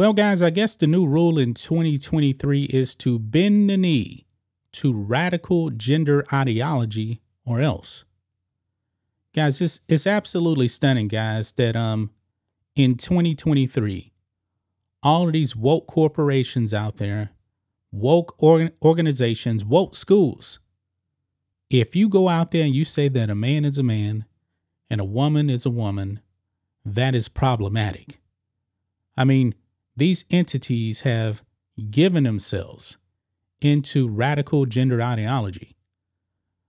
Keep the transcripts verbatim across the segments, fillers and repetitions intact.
Well, guys, I guess the new rule in twenty twenty-three is to bend the knee to radical gender ideology or else. Guys, it's, it's absolutely stunning, guys, that um, in twenty twenty-three, all of these woke corporations out there, woke organ organizations, woke schools. If you go out there and you say that a man is a man and a woman is a woman, that is problematic. I mean, these entities have given themselves into radical gender ideology.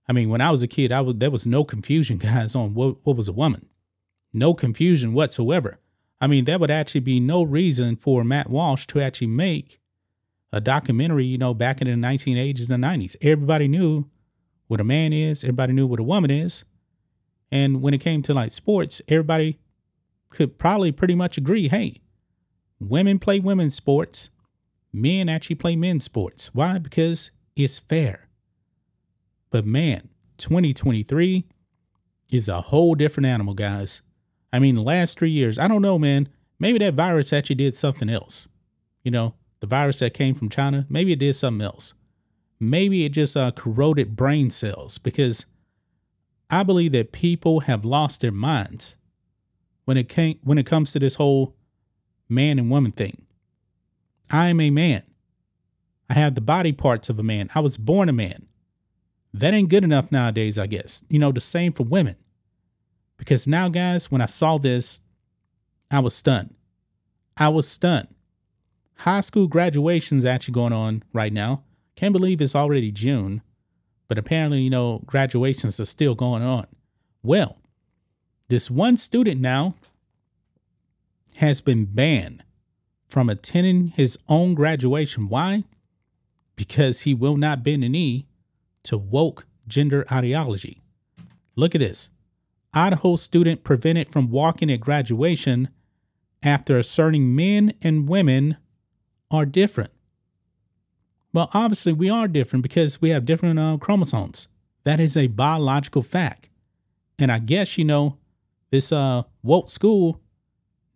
I mean, when I was a kid, I was, there was no confusion, guys, on what, what was a woman. No confusion whatsoever. I mean, there would actually be no reason for Matt Walsh to actually make a documentary, you know, back in the nineteen eighties and nineties. Everybody knew what a man is. Everybody knew what a woman is. And when it came to, like, sports, everybody could probably pretty much agree, hey, women play women's sports. Men actually play men's sports. Why? Because it's fair. But man, twenty twenty-three is a whole different animal, guys. I mean, the last three years, I don't know, man, maybe that virus actually did something else. You know, the virus that came from China, maybe it did something else. Maybe it just uh, corroded brain cells, because I believe that people have lost their minds when it came, when it comes to this whole man and woman thing. I am a man. I have the body parts of a man. I was born a man. That ain't good enough nowadays, I guess. You know, the same for women. Because now, guys, when I saw this, I was stunned. I was stunned. High school graduation's actually going on right now. Can't believe it's already June. But apparently, you know, graduations are still going on. Well, this one student now has been banned from attending his own graduation. Why? Because he will not bend the knee to woke gender ideology. Look at this. Idaho student prevented from walking at graduation after asserting men and women are different. Well, obviously we are different because we have different uh, chromosomes. That is a biological fact. And I guess, you know, this uh, woke school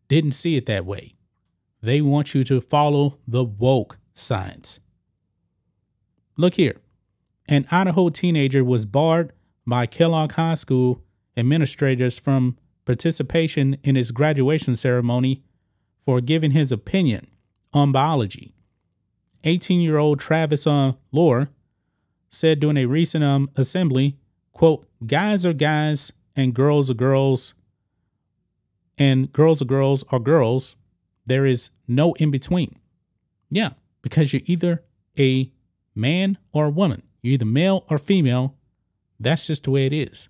didn't see it that way. They want you to follow the woke science. Look here. An Idaho teenager was barred by Kellogg High School administrators from participation in his graduation ceremony for giving his opinion on biology. eighteen-year-old Travis uh, Lohr said during a recent um, assembly, quote, guys are guys and girls are girls and girls are girls are girls. There is no in between. Yeah, because you're either a man or a woman. You're either male or female. That's just the way it is.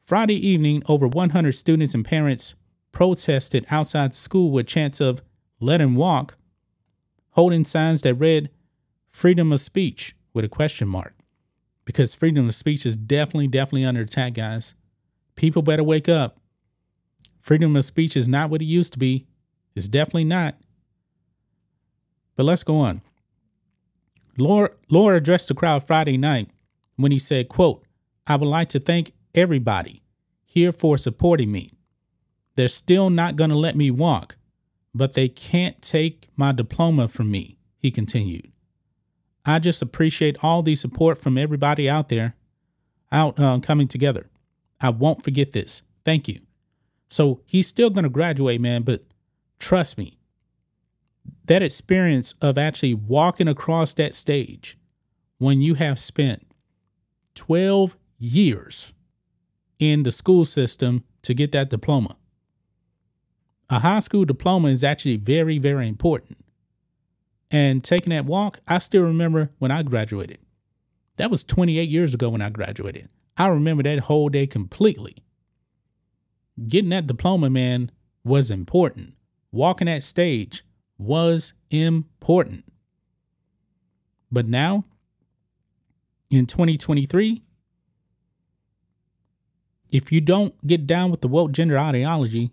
Friday evening, over one hundred students and parents protested outside school with chants of "Let him walk," holding signs that read "Freedom of speech" with a question mark. Because freedom of speech is definitely, definitely under attack, guys. People better wake up. Freedom of speech is not what it used to be. It's definitely not. But let's go on. Laura addressed the crowd Friday night when he said, quote, I would like to thank everybody here for supporting me. They're still not going to let me walk, but they can't take my diploma from me, he continued. I just appreciate all the support from everybody out there, out uh, coming together. I won't forget this. Thank you. So he's still going to graduate, man, but trust me, that experience of actually walking across that stage when you have spent twelve years in the school system to get that diploma. A high school diploma is actually very, very important. And taking that walk, I still remember when I graduated. That was twenty-eight years ago when I graduated. I remember that whole day completely. Getting that diploma, man, was important. Walking that stage was important. But now, in twenty twenty-three, if you don't get down with the woke gender ideology,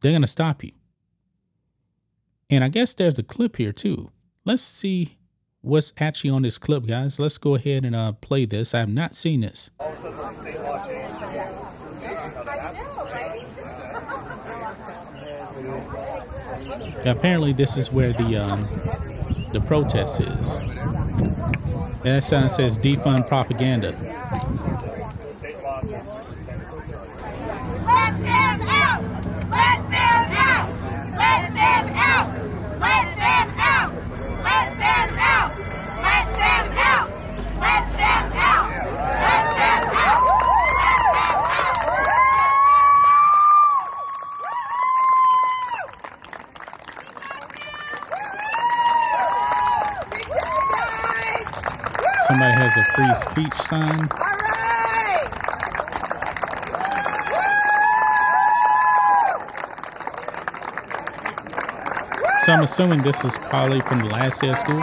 they're going to stop you. And I guess there's a clip here, too. Let's see what's actually on this clip, guys. Let's go ahead and uh, play this. I have not seen this. Now, apparently this is where the um, the protest is. And that sign says defund propaganda. Let them out! Let them out! Let them out! Let them out! Let them out! Let them out! Let them out! Let them out! Somebody has a free speech sign. So I'm assuming this is probably from the last day of school.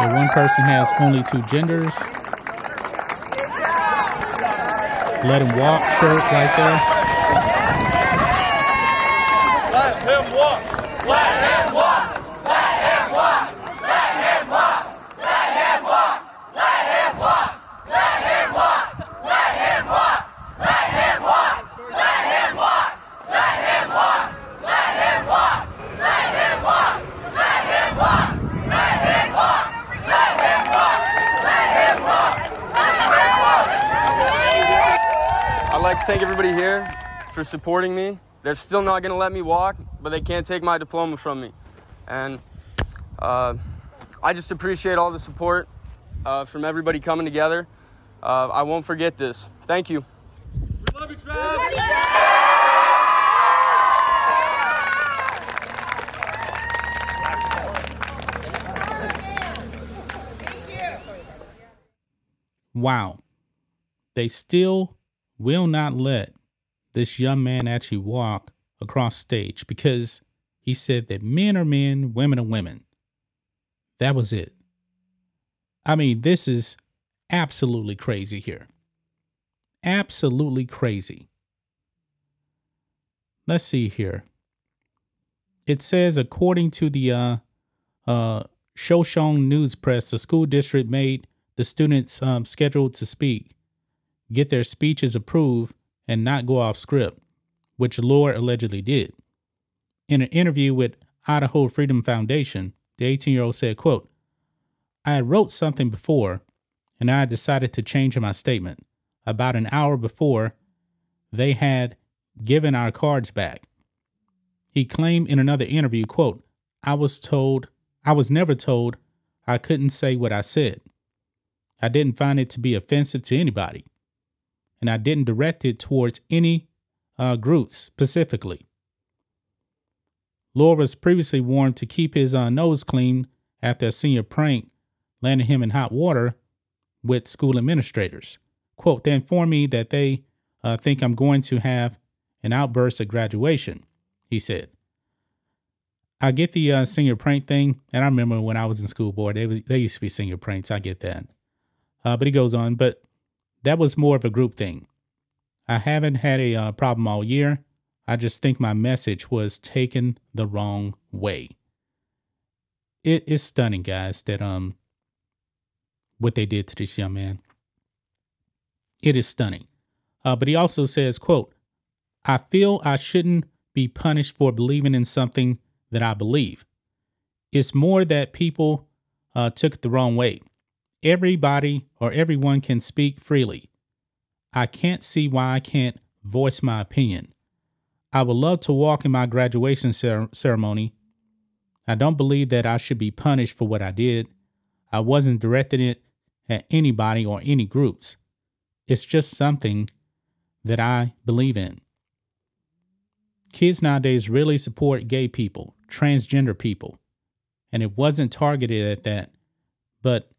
And one person has only two genders. Let him walk shirt right there. Let him walk. Let him walk. Let him walk. Let him walk. Let him walk. Let him walk. Let him walk. Let him walk. Let him walk. Let him walk. Let him walk. Let him walk! Let him walk! Let him walk! Let him walk! Let him walk! Let him walk! Let him walk! I'd like to thank everybody here for supporting me. They're still not going to let me walk, but they can't take my diploma from me. And uh, I just appreciate all the support uh, from everybody coming together. Uh, I won't forget this. Thank you. We love you, Travis! Wow, they still will not let this young man actually walk across stage because he said that men are men, women are women. That was it. I mean, this is absolutely crazy here. Absolutely crazy. Let's see here. It says, according to the uh, uh, Shoshone News Press, the school district made the students um, scheduled to speak get their speeches approved and not go off script, which Lohr allegedly did. In an interview with Idaho Freedom Foundation, the eighteen-year-old said, quote, "I wrote something before and I decided to change my statement. About an hour before, they had given our cards back." He claimed in another interview, quote, I was told, I was never told I couldn't say what I said. I didn't find it to be offensive to anybody, and I didn't direct it towards any uh, groups specifically. Lohr was previously warned to keep his uh, nose clean after a senior prank landed him in hot water with school administrators. Quote, "They informed me that they uh, think I'm going to have an outburst at graduation," he said. I get the uh, senior prank thing, and I remember when I was in school board, they, was, they used to be senior pranks. I get that. Uh, but he goes on, but that was more of a group thing. I haven't had a uh, problem all year. I just think my message was taken the wrong way. It is stunning, guys, that um, what they did to this young man. It is stunning. Uh, but he also says, quote, "I feel I shouldn't be punished for believing in something that I believe. It's more that people uh, took it the wrong way. Everybody or everyone can speak freely. I can't see why I can't voice my opinion. I would love to walk in my graduation cer ceremony. I don't believe that I should be punished for what I did. I wasn't directing it at anybody or any groups. It's just something that I believe in." Kids nowadays really support gay people, transgender people, and it wasn't targeted at that, but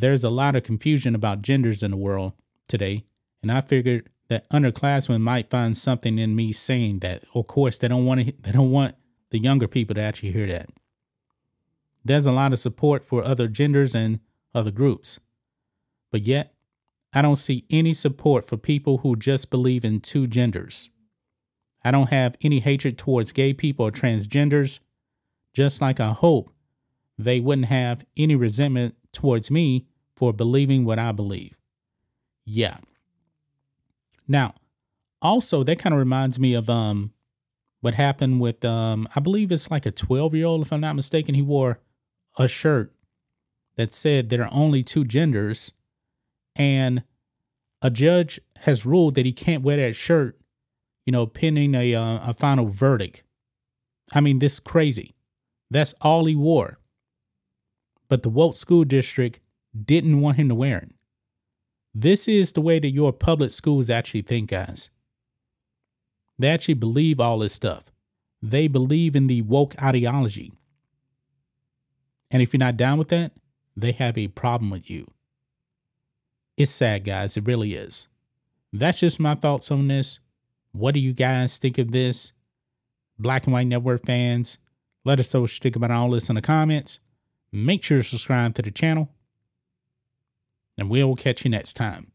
there's a lot of confusion about genders in the world today, and I figured that underclassmen might find something in me saying that. Of course, they don't want to, they don't want the younger people to actually hear that. There's a lot of support for other genders and other groups, but yet I don't see any support for people who just believe in two genders. I don't have any hatred towards gay people or transgenders, just like I hope they wouldn't have any resentment towards me for believing what I believe. Yeah. Now, also, that kind of reminds me of um, what happened with, um, I believe it's like a twelve year old, if I'm not mistaken. He wore a shirt that said there are only two genders, and a judge has ruled that he can't wear that shirt, you know, pending a, uh, a final verdict. I mean, this is crazy. That's all he wore. But the woke school district didn't want him to wear it. This is the way that your public schools actually think, guys. They actually believe all this stuff. They believe in the woke ideology. And if you're not down with that, they have a problem with you. It's sad, guys. It really is. That's just my thoughts on this. What do you guys think of this? Black and White Network fans, let us know what you think about all this in the comments. Make sure to subscribe to the channel. And we'll catch you next time.